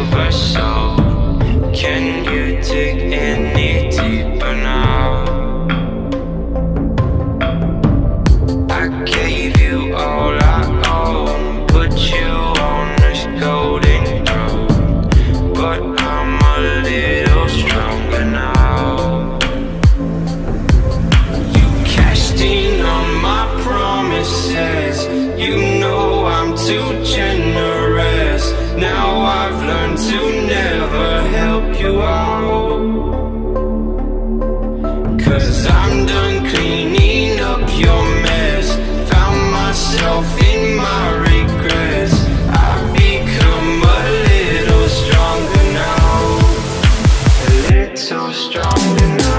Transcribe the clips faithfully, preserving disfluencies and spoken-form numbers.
over, so can you dig any deeper now? I gave you all I own, put you on this golden throne, but I'm a little stronger now. You cashed in on my promises, you know I'm too generous. Now I've learned to never help you out, 'cause I'm done cleaning up your mess. Found myself in my regrets. I've become a little stronger now, a little stronger now.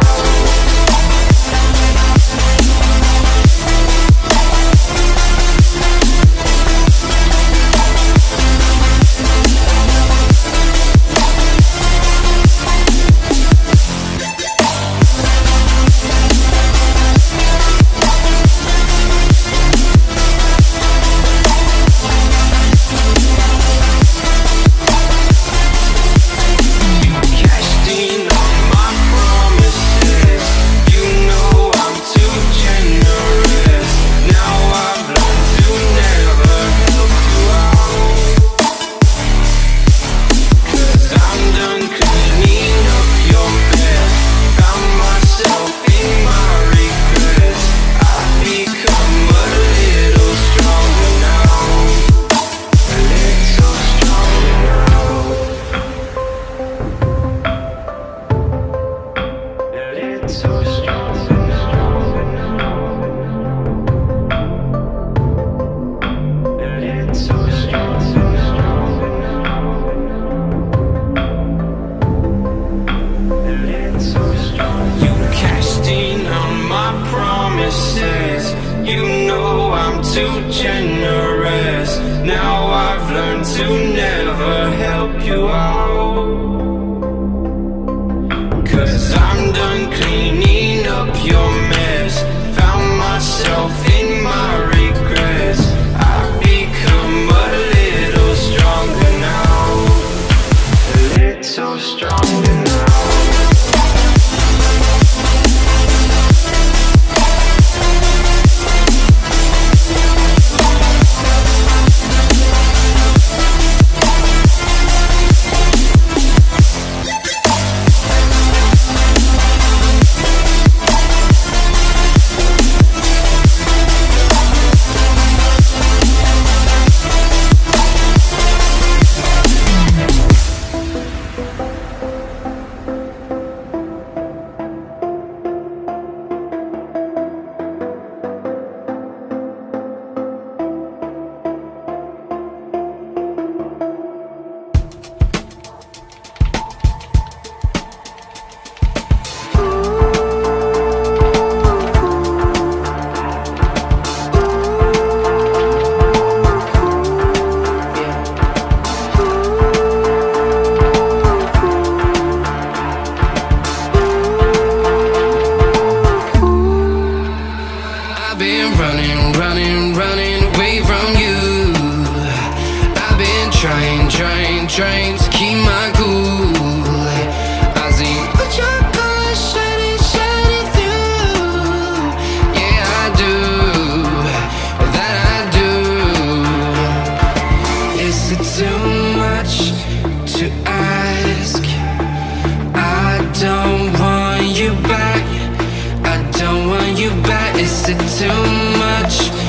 You know I'm too generous. Now I've learned to never help you out, 'cause I'm done cleaning up your mess. Found myself in my regrets. I've become a little stronger now, a little stronger now. Trying to keep my cool, I see what your color shining, shining through. Yeah, I do, that I do. Is it too much to ask? I don't want you back, I don't want you back. Is it too much?